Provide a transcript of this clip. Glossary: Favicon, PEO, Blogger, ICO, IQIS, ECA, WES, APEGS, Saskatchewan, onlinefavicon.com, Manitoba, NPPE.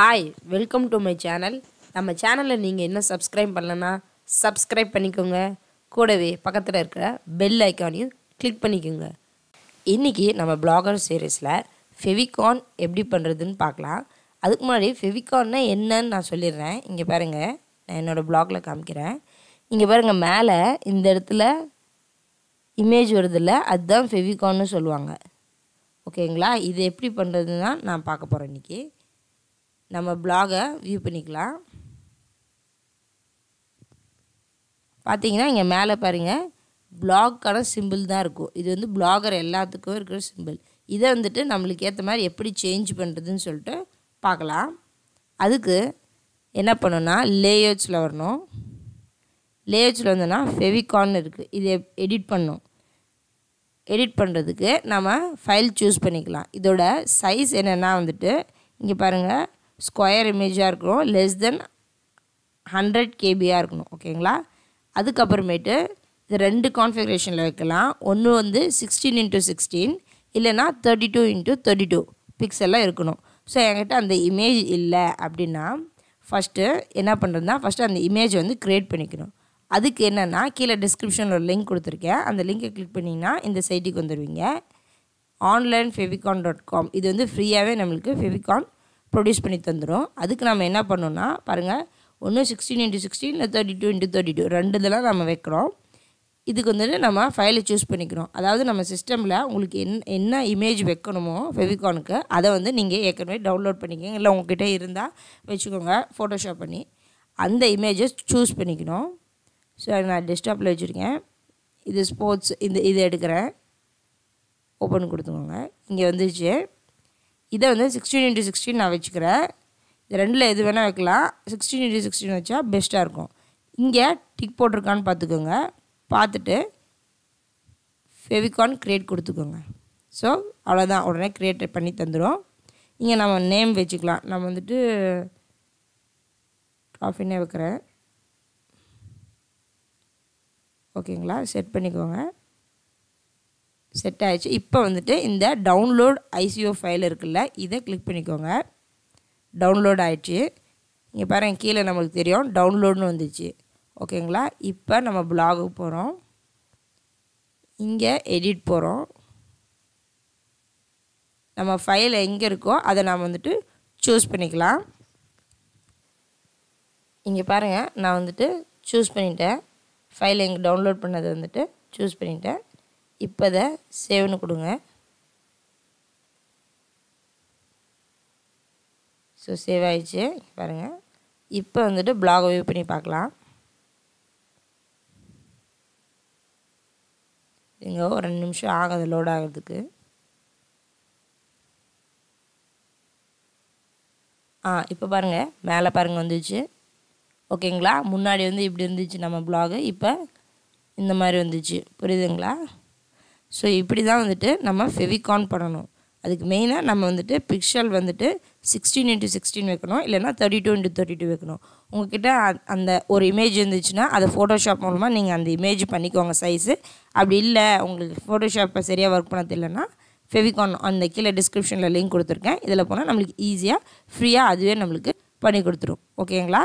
Hi, welcome to my channel. நம்ம சேனலை நீங்க என்ன subscribe பண்ணலனா subscribe பண்ணிக்கோங்க. கூடவே பக்கத்துல இருக்கிற bell icon-ஐயும் click பண்ணிக்கோங்க. இன்னைக்கு நம்ம blogger series-ல favicon எப்படி பண்றதுன்னு பார்க்கலாம். அதுக்கு முன்னாடி favicon-னா என்னன்னு நான் சொல்லிறேன். இங்க பாருங்க. நான் என்னோட blog-ல காமிக்கிறேன். இங்க பாருங்க மேலே இந்த இடத்துல image வருதுல அதுதான் favicon-னு சொல்லுவாங்க. ஓகேங்களா? இது எப்படி பண்றதுன்னா நான் பார்க்க போறேன் இன்னைக்கு. நம்ம blogger view பண்ணிக்கலாம். பாத்தீங்கன்னா இங்க மேலே பாருங்க blog-கான symbol தான் இருக்கும். இது வந்து blogger எல்லாத்துக்கும் இருக்கிற symbol. இத வந்துட்டு நமக்கு ஏத்த மாதிரி எப்படி change பண்றதுன்னு சொல்லிட்டு பார்க்கலாம். அதுக்கு என்ன பண்ணனும்னா layouts-ல வரணும். லேயர்ஸ்ல வந்தனா favicon இருக்கு இதை எடிட் பண்ணனும் எடிட் பண்றதுக்கு நாம ஃபைல் चूஸ் பண்ணிக்கலாம் இதோட சைஸ் என்னன்னா வந்துட்டு இங்க பாருங்க ஸ்கொயர் இமேஜா இருக்கும் less than 100 KB ஆ இருக்கணும் ஓகேங்களா அதுக்கு அப்புறமேட்டு இது ரெண்டு கான்ஃபிகரேஷன்ல வைக்கலாம் ஒன்னு வந்து 16x16 இல்லனா 32x32 பிக்சல்ல இருக்கணும் சோ என்கிட்ட அந்த இமேஜ் இல்ல அப்படினா ஃபர்ஸ்ட் என்ன பண்றதுன்னா ஃபர்ஸ்ட் அந்த இமேஜ் வந்து கிரியேட் பண்ணிக்கணும் அதுக்கு என்னன்னா கீழ description-ல ஒரு லிங்க் கொடுத்திருக்கேன் அந்த லிங்கை கிளிக் பண்ணீங்கன்னா இந்த சைட்டுக்கு வந்துருவீங்க onlinefavicon.com இது வந்து ஃப்ரீயாவே நமக்கு favicon ப்ரொடியூஸ் பண்ணி தந்துரும் அதுக்கு நாம என்ன பண்ணனும்னா பாருங்க ஒன்னு 16x16 இல்ல 32x32 ரெண்டுதல நாம வைக்கிறோம் இதுக்கு வந்து நாம ஃபைலை चूஸ் பண்ணிக்கிறோம் அதாவது நம்ம சிஸ்டம்ல உங்களுக்கு என்ன இமேஜ் வைக்கணுமோ favicon-க்கு அத வந்து நீங்க ஏற்கனவே டவுன்லோட் பண்ணிக்கங்க இல்ல உங்ககிட்ட இருந்தா வெச்சுக்கோங்க Photoshop பண்ணி அந்த இமேஜை चूஸ் பண்ணிக்கணும் So நான் டெஸ்க்டாப்ல வச்சிருக்கேன் இது ஸ்போர்ட்ஸ் இந்த இதை எடுக்கறேன் ஓபன் கொடுத்துங்க இங்க வந்துச்சு இத வந்து 16x16 நான் வெச்சுக்கறேன் இது ரெண்டுல எது வேணா வைக்கலாம் 16x16 வச்சா பெஸ்டா இருக்கும் இங்க டிக் போட்டுருக்கான்னு பாத்துக்கோங்க பார்த்துட்டு favicon கிரியேட் கொடுத்துக்கோங்க சோ அவ்வளவுதான் உடனே கிரியேட் பண்ணி தந்துரும் இங்க நாம நேம் வெச்சுக்கலாம் நான் வந்துட்டு ட்ராஃபினே வைக்கறேன் ஓகேங்களா செட் பண்ணிக்கோங்க செட் ஆயிச்சு இப்போ வந்துட்டு இந்த டவுன்லோட் ICO ஃபைல் இருக்குல்ல இத கிளிக் பண்ணிக்கோங்க டவுன்லோட் ஆயிச்சு இங்க பாருங்க கீழ நமக்கு தெரியும் டவுன்லோட்னு வந்துச்சு ஓகேங்களா இப்போ நம்ம blog-க்கு போறோம் இங்க எடிட் போறோம் நம்ம ஃபைல் எங்க இருக்கோ அத நாம வந்துட்டு चूஸ் பண்ணிக்கலாம் இங்க பாருங்க நான் வந்துட்டு चूஸ் பண்ணிட்டேன் ஃபைலை இங்க டவுன்லோட் பண்ணது வந்துட்டு चूஸ் பண்ணிட்டேன் இப்போ அத சேவ்னு கொடுங்க சோ சேவ் ஆயிச்சு பாருங்க இப்போ வந்துட்டு blog view பண்ணி பார்க்கலாம் இங்க ஒரு 2 நிமிஷம் ஆகுது லோட் ஆகிறதுக்கு இப்போ பாருங்க மேலே பாருங்க வந்துச்சு ஓகேங்களா முன்னாடி வந்து இப்படி இருந்துச்சு நம்ம blog இப்போ இந்த மாதிரி வந்துச்சு புரியுதுங்களா சோ இப்படி தான் வந்துட்டு நம்ம favicon பண்ணனும் அதுக்கு மெயினா நம்ம வந்துட்டு pixel வந்துட்டு 16x16 வைக்கணும் இல்லனா 32x32 வைக்கணும் உங்ககிட்ட அந்த ஒரு இமேஜ் இருந்துச்சுனா அத Photoshop மூலமா நீங்க அந்த இமேஜ் பண்ணிக்கோங்க சைஸ் அப்படி இல்ல உங்களுக்கு Photoshop-ல சரியா வர்க் பண்ண தெரியலனா favicon அந்த கீழ description-ல லிங்க் கொடுத்திருக்கேன் இதல போனா நமக்கு ஈஸியா ஃப்ரீயா அதுவே நமக்கு பண்ணி கொடுத்துரும் ஓகேங்களா